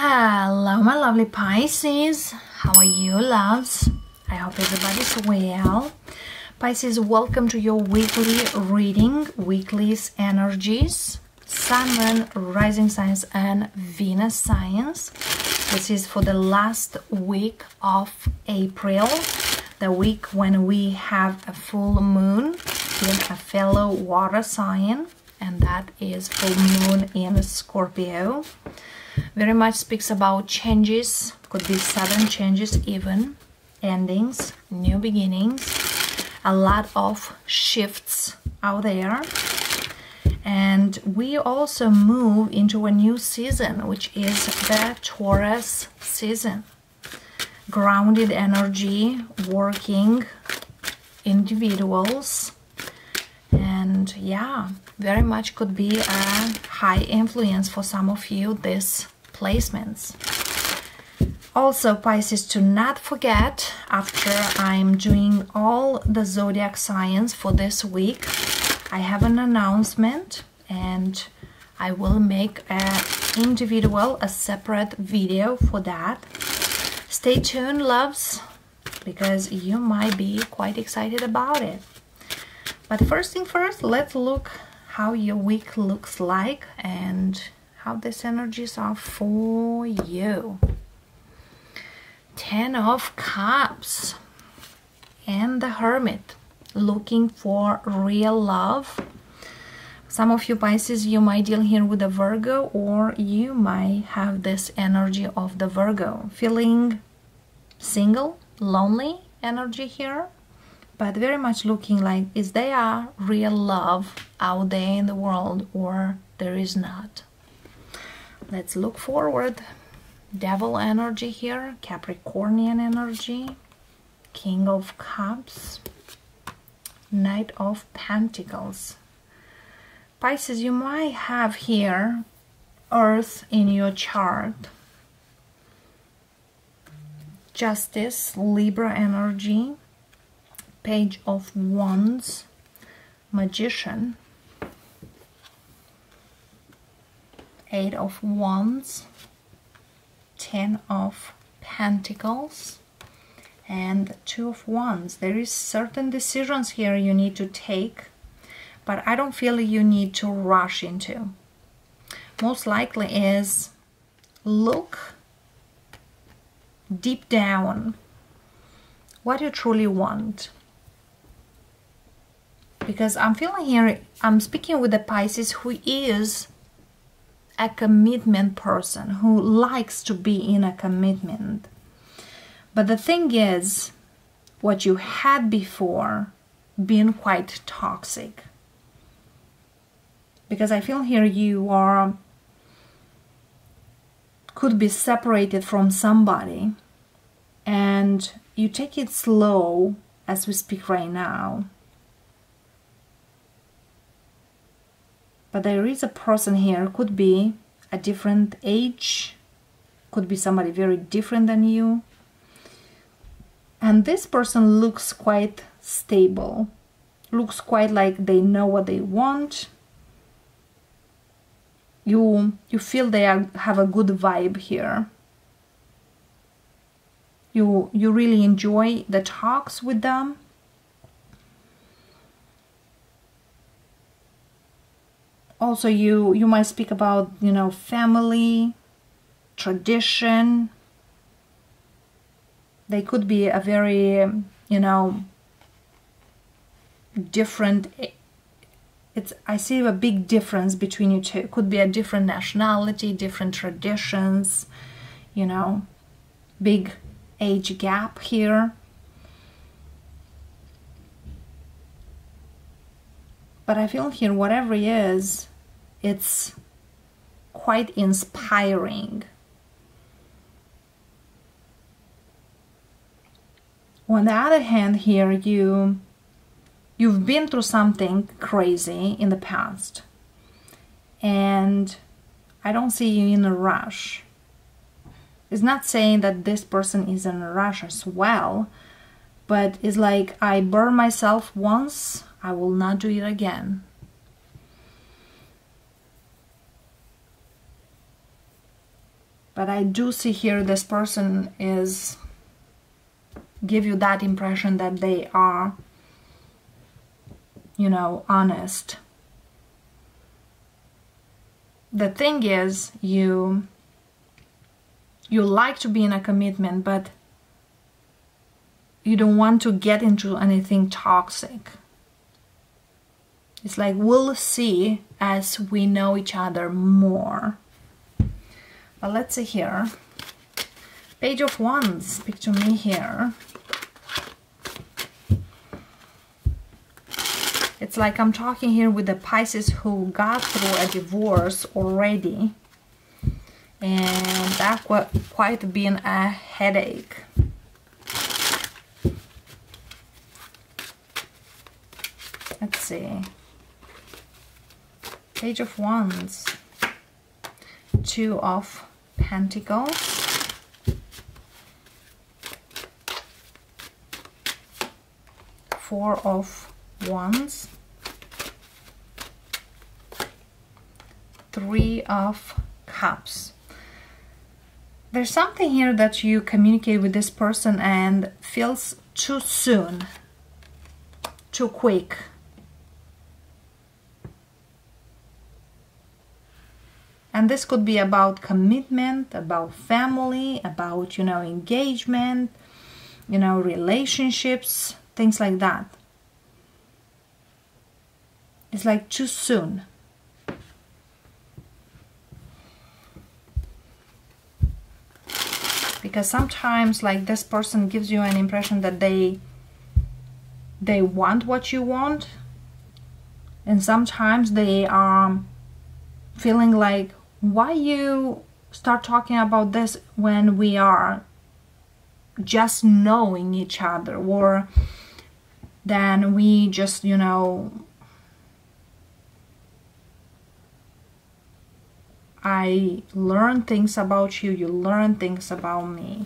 Hello my lovely Pisces, how are you loves? I hope everybody's well. Pisces, welcome to your weekly reading, weekly's energies, Sun, Moon, Rising signs and Venus signs. This is for the last week of April, the week when we have a full moon in a fellow water sign, and that is full moon in Scorpio. Very much speaks about changes, could be sudden changes even, endings, new beginnings, a lot of shifts out there. And we also move into a new season, which is the Taurus season. Grounded energy, working individuals, and yeah, very much could be a high influence for some of you, these placements. Also, Pisces, to not forget, after I'm doing all the zodiac signs for this week, I have an announcement and I will make a separate video for that. Stay tuned, loves, because you might be quite excited about it. But first thing first, let's look how your week looks like and how these energies are for you. 10 of Cups and the Hermit, looking for real love. Some of you Pisces, you might deal here with a Virgo, or you might have this energy of the Virgo, feeling single, lonely energy here. But very much looking like, is there real love out there in the world, or there is not? Let's look forward. Devil energy here, Capricornian energy, King of Cups, Knight of Pentacles. Pisces, you might have here Earth in your chart. Justice, Libra energy. Page of Wands, Magician, Eight of Wands, Ten of Pentacles, and Two of Wands. There is certain decisions here you need to take, but I don't feel you need to rush into. Most likely is look deep down what you truly want. Because I'm feeling here, I'm speaking with a Pisces who is a commitment person, who likes to be in a commitment. But the thing is, what you had before been quite toxic. Because I feel here you could be separated from somebody, and you take it slow as we speak right now. But there is a person here, could be a different age, could be somebody very different than you. And this person looks quite stable, looks quite like they know what they want. You feel they have a good vibe here. You really enjoy the talks with them. Also, you might speak about, you know, family, tradition. They could be a very, you know, different. I see a big difference between you two. It could be a different nationality, different traditions, you know, big age gap here. But I feel here, whatever it is, it's quite inspiring. On the other hand here, you've been through something crazy in the past. And I don't see you in a rush. It's not saying that this person is in a rush as well, but it's like, I burned myself once, I will not do it again. But I do see here this person is give you that impression that they are, you know, honest. The thing is, you like to be in a commitment, but you don't want to get into anything toxic. It's like, we'll see as we know each other more. But let's see here. Page of Wands, speak to me here. It's like I'm talking here with the Pisces who got through a divorce already, and that quite been a headache. Let's see. Page of Wands, Two of Pentacles, Four of Wands, Three of Cups. There's something here that you communicate with this person and feels too soon, too quick. And this could be about commitment, about family, about, you know, engagement, you know, relationships. Things like that. It's like too soon. Because sometimes, like, this person gives you an impression that they want what you want, and sometimes they are feeling like, why you start talking about this when we are just knowing each other, or then we just, you know, I learn things about you, you learn things about me.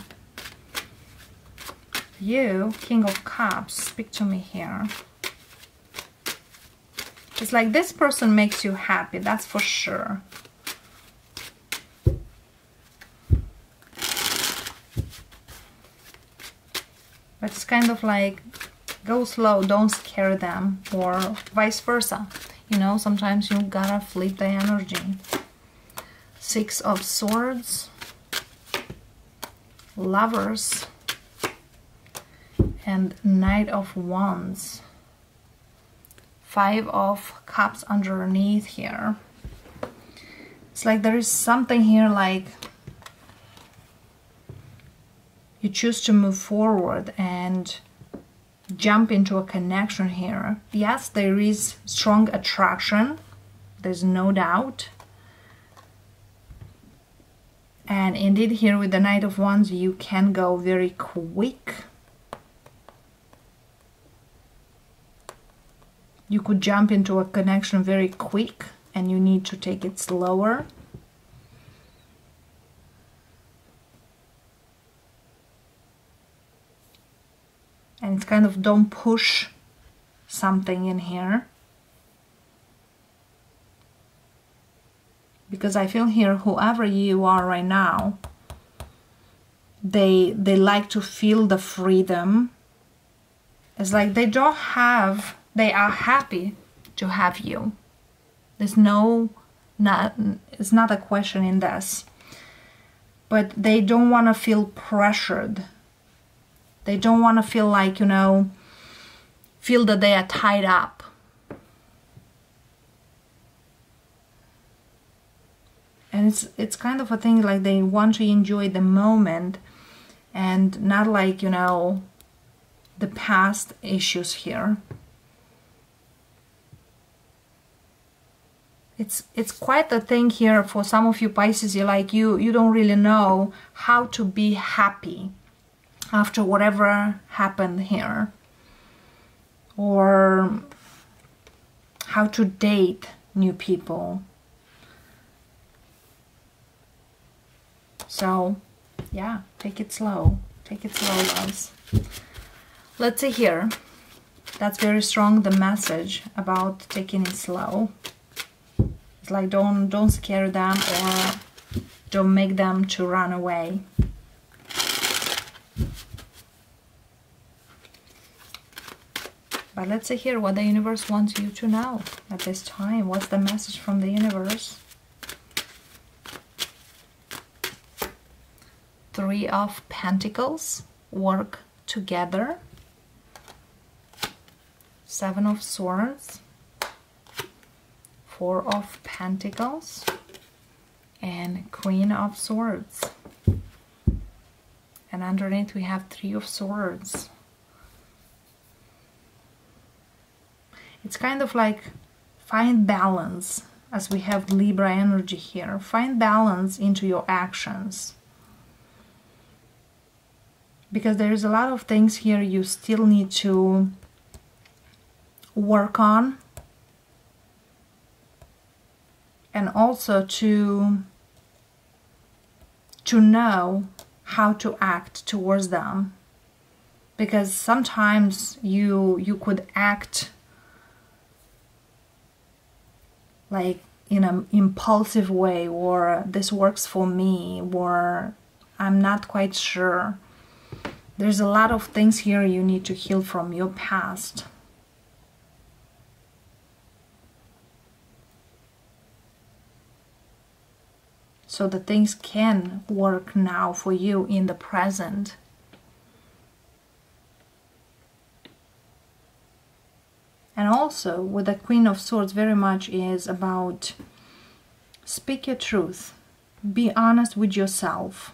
You, King of Cups, speak to me here. It's like this person makes you happy, that's for sure. But it's kind of like, go slow, don't scare them, or vice versa. You know, sometimes you gotta flip the energy. Six of Swords, Lovers, and Knight of Wands. Five of Cups underneath here. It's like there is something here, like you choose to move forward and jump into a connection here. Yes, there is strong attraction, there's no doubt. And indeed, here with the Knight of Wands, you can go very quick. You could jump into a connection very quick, and you need to take it slower. And it's kind of, don't push something in here. Because I feel here, whoever you are right now, they like to feel the freedom. It's like they don't have, they are happy to have you. There's no, it's not a question in this. But they don't want to feel pressured. They don't want to feel like, you know, feel that they are tied up. And it's kind of a thing like they want to enjoy the moment and not like, you know, the past issues here. It's quite a thing here for some of you Pisces. You're like, you don't really know how to be happy after whatever happened here, or how to date new people. So yeah, take it slow, loves. Let's see here. That's very strong, the message about taking it slow. It's like don't scare them, or Don't make them to run away. But let's see here what the universe wants you to know at this time. What's the message from the universe? Three of Pentacles, work together. Seven of Swords, Four of Pentacles, and Queen of Swords. And underneath we have Three of Swords. It's kind of like find balance, as we have Libra energy here. Find balance into your actions. Because there is a lot of things here you still need to work on, and also to know how to act towards them, because sometimes you could act like in an impulsive way, or this works for me, or I'm not quite sure. There's a lot of things here you need to heal from your past. So the things can work now for you in the present. And also with the Queen of Swords, very much is about speak your truth. Be honest with yourself.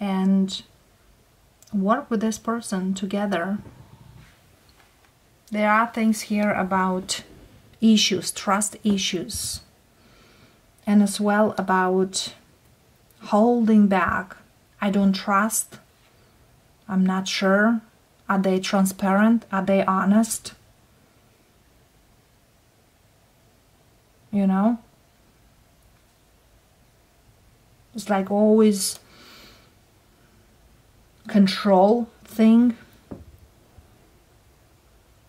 And work with this person together. There are things here about issues, trust issues, and as well about holding back. I don't trust, I'm not sure. Are they transparent? Are they honest? You know, it's like always control thing,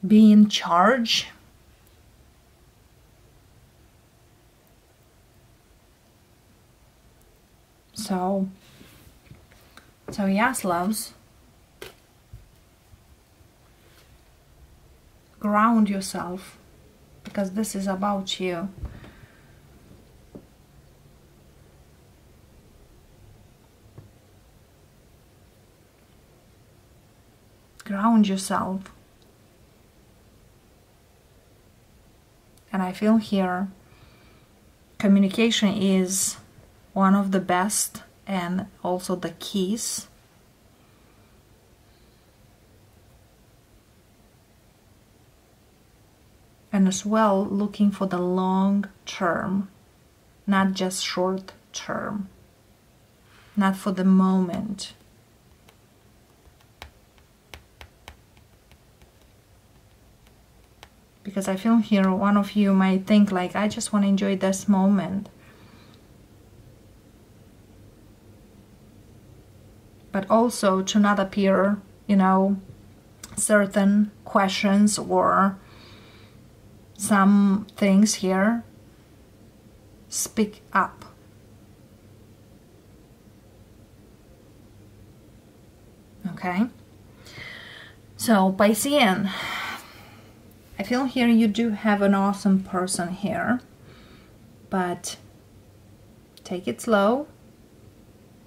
be in charge. So yes, loves, ground yourself, because this is about you. Ground yourself. And I feel here communication is one of the best and also the keys. And as well looking for the long term, not just short term, not for the moment. Because I feel here one of you might think like, I just want to enjoy this moment. But also to not appear, you know, certain questions or some things here. Speak up. Okay. So, Piscean, I feel here you do have an awesome person here, but take it slow,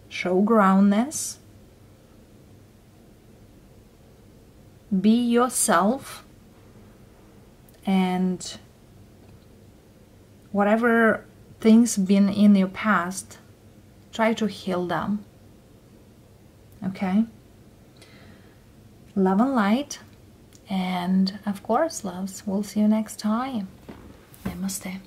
show groundness. Be yourself, and whatever things been in your past, try to heal them. Okay? Love and light, and of course, loves, we'll see you next time. Namaste.